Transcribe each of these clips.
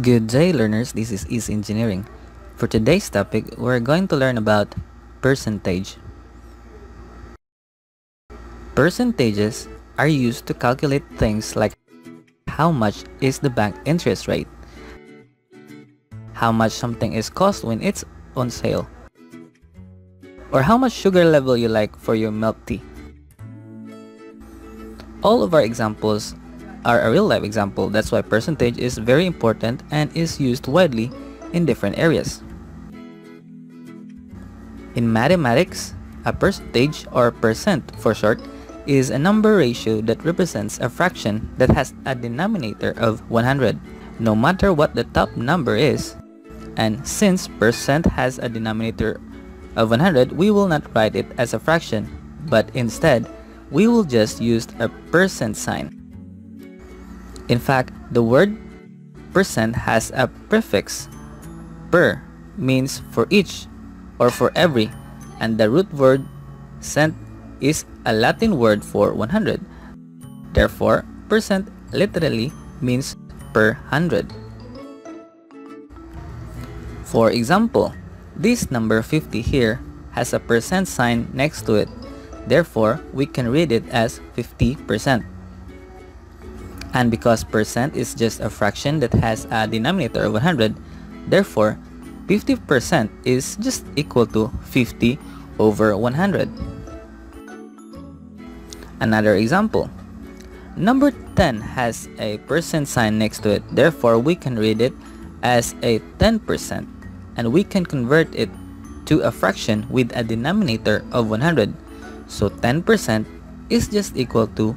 Good day, learners. This is Easy Engineering. For today's topic, we're going to learn about percentage. Percentages are used to calculate things like how much is the bank interest rate, how much something is cost when it's on sale, or how much sugar level you like for your milk tea. All of our examples are a real-life example. That's why percentage is very important and is used widely in different areas. In mathematics, a percentage, or percent for short, is a number ratio that represents a fraction that has a denominator of 100, no matter what the top number is. And since percent has a denominator of 100, we will not write it as a fraction, but instead, we will just use a percent sign. In fact, the word percent has a prefix. Per means for each or for every, and the root word cent is a Latin word for 100. Therefore, percent literally means per 100. For example, this number 50 here has a percent sign next to it. Therefore, we can read it as 50%. And because percent is just a fraction that has a denominator of 100, therefore 50% is just equal to 50 over 100. Another example, number 10 has a percent sign next to it, therefore we can read it as a 10%, and we can convert it to a fraction with a denominator of 100. So 10% is just equal to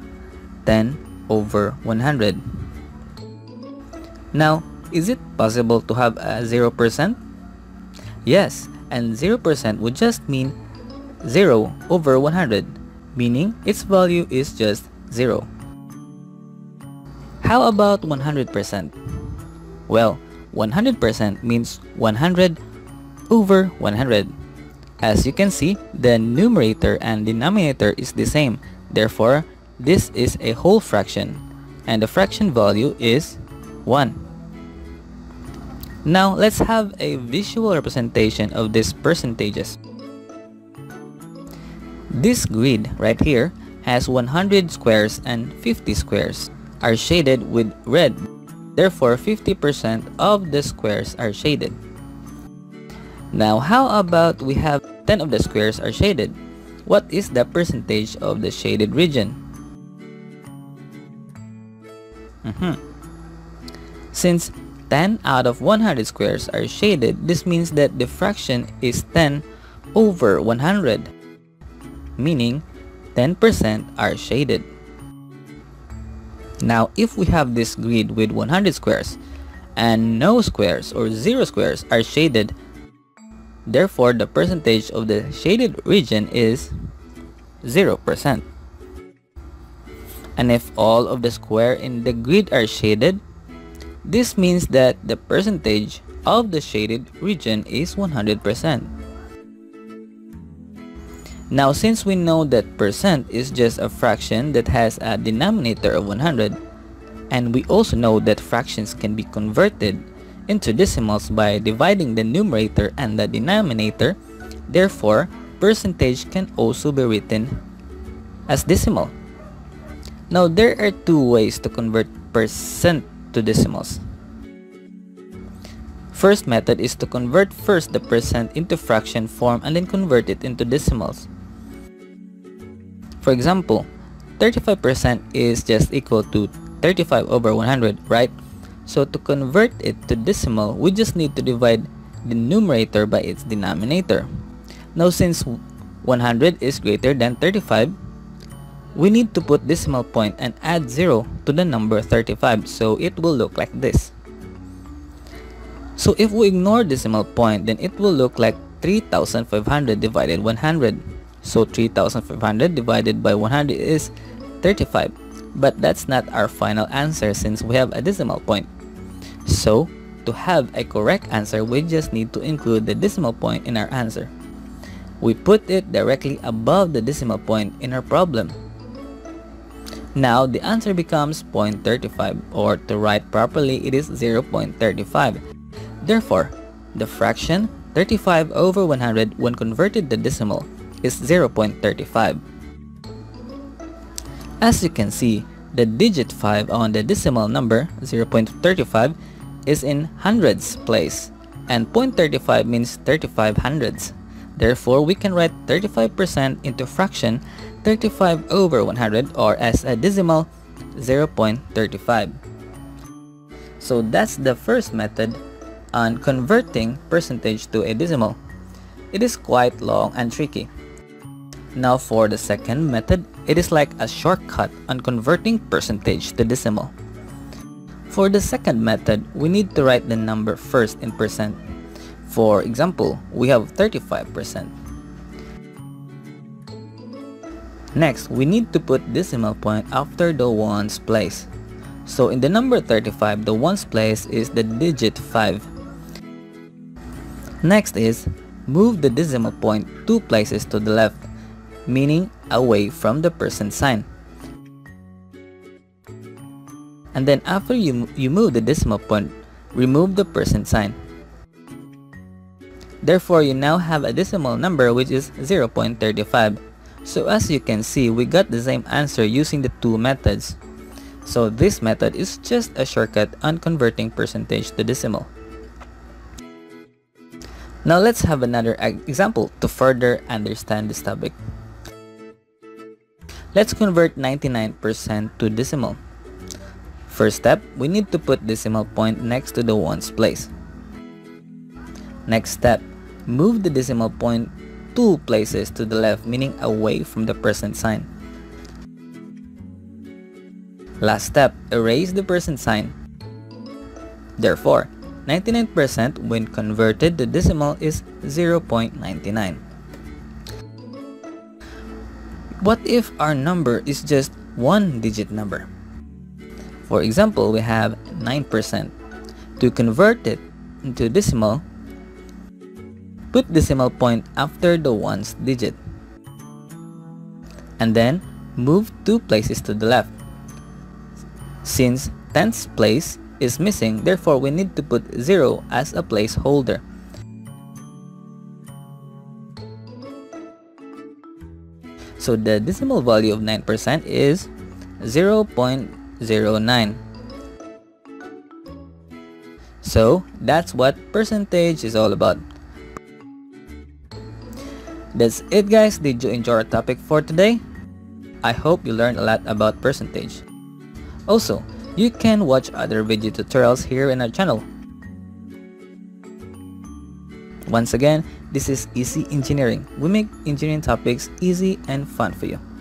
10 over 100. Now, is it possible to have a 0%? Yes, and 0% would just mean 0 over 100, meaning its value is just 0. How about 100%? Well, 100% means 100 over 100. As you can see, the numerator and denominator is the same, therefore, this is a whole fraction, and the fraction value is 1. Now, let's have a visual representation of these percentages. This grid right here has 100 squares and 50 squares are shaded with red. Therefore, 50% of the squares are shaded. Now, how about we have 10 of the squares are shaded? What is the percentage of the shaded region? Since 10 out of 100 squares are shaded, this means that the fraction is 10 over 100, meaning 10% are shaded. Now, if we have this grid with 100 squares and no squares or 0 squares are shaded, therefore the percentage of the shaded region is 0%. And if all of the squares in the grid are shaded, this means that the percentage of the shaded region is 100%. Now, since we know that percent is just a fraction that has a denominator of 100, and we also know that fractions can be converted into decimals by dividing the numerator and the denominator, therefore, percentage can also be written as decimal. Now, there are two ways to convert percent to decimals. First method is to convert first the percent into fraction form and then convert it into decimals. For example, 35% is just equal to 35 over 100, right? So to convert it to decimal, we just need to divide the numerator by its denominator. Now, since 100 is greater than 35, we need to put decimal point and add 0 to the number 35, so it will look like this. So if we ignore decimal point, then it will look like 3,500 divided 100. So 3,500 divided by 100 is 35. But that's not our final answer since we have a decimal point. So to have a correct answer, we just need to include the decimal point in our answer. We put it directly above the decimal point in our problem. Now the answer becomes 0.35, or to write properly it is 0.35. Therefore, the fraction 35 over 100 when converted to decimal is 0.35. As you can see, the digit 5 on the decimal number 0.35 is in hundreds place, and 0.35 means 35 hundreds. Therefore, we can write 35% into fraction 35 over 100, or as a decimal, 0.35. So that's the first method on converting percentage to a decimal. It is quite long and tricky. Now for the second method, it is like a shortcut on converting percentage to decimal. For the second method, we need to write the number first in percent. For example, we have 35%. Next, we need to put decimal point after the ones place. So in the number 35, the ones place is the digit 5. Next is, move the decimal point 2 places to the left, meaning away from the percent sign. And then after you move the decimal point, remove the percent sign. Therefore, you now have a decimal number which is 0.35. So as you can see, we got the same answer using the two methods. So this method is just a shortcut on converting percentage to decimal. Now let's have another example to further understand this topic. Let's convert 99% to decimal. First step, we need to put decimal point next to the ones place. Next step, move the decimal point 2 places to the left, meaning away from the percent sign. Last step, erase the percent sign. Therefore, 99% when converted to decimal is 0.99. What if our number is just one digit number? For example, we have 9%. To convert it into decimal, put decimal point after the ones digit, and then move 2 places to the left. Since tenths place is missing, therefore we need to put 0 as a placeholder. So the decimal value of 9% is 0.09. So that's what percentage is all about. That's it, guys. Did you enjoy our topic for today? I hope you learned a lot about percentage. Also, you can watch other video tutorials here in our channel. Once again, this is Easy Engineering. We make engineering topics easy and fun for you.